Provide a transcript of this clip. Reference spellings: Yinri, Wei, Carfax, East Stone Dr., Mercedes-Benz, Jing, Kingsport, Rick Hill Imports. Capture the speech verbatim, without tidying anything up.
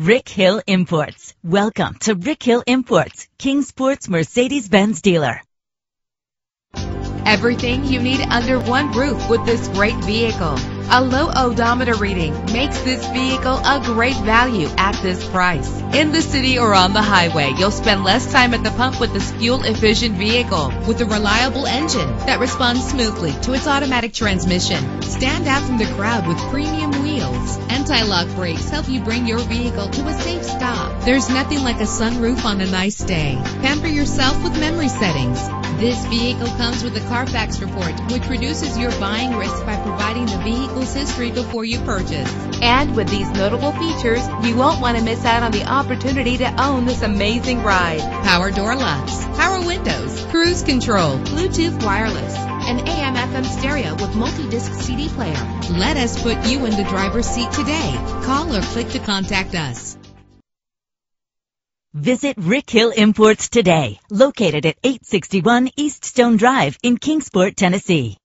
Rick Hill Imports. Welcome to Rick Hill Imports, Kingsport's Mercedes-Benz dealer. Everything you need under one roof with this great vehicle. A low odometer reading makes this vehicle a great value at this price. In the city or on the highway, you'll spend less time at the pump with this fuel-efficient vehicle with a reliable engine that responds smoothly to its automatic transmission. Stand out from the crowd with premium wheels. Anti-lock brakes help you bring your vehicle to a safe stop. There's nothing like a sunroof on a nice day. Pamper yourself with memory settings. This vehicle comes with a Carfax report, which reduces your buying risk by providing the vehicle's history before you purchase. And with these notable features, you won't want to miss out on the opportunity to own this amazing ride. Power door locks, power windows, cruise control, Bluetooth wireless, an A M F M stereo with multi-disc C D player. Let us put you in the driver's seat today. Call or click to contact us. Visit Rick Hill Imports today, located at eight sixty-one East Stone Drive in Kingsport, Tennessee.